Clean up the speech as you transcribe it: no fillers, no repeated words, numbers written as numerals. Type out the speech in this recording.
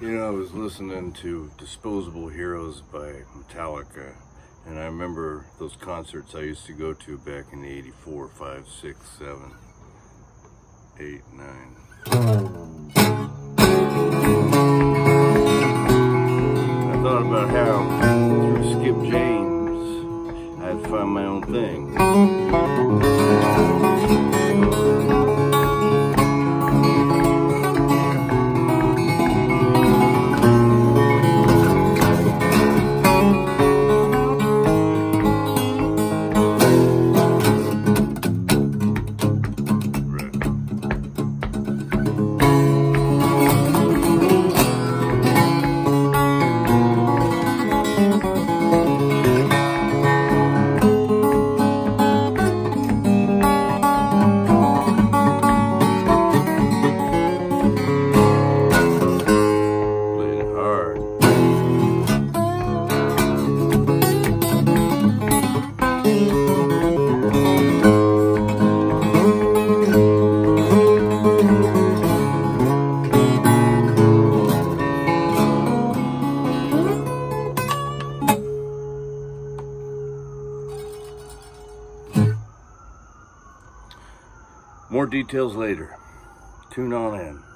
You know, I was listening to Disposable Heroes by Metallica, and I remember those concerts I used to go to back in the 84, 5, 6, 7, 8, 9. I thought about how, through Skip James, I'd find my own thing. More details later. Tune on in.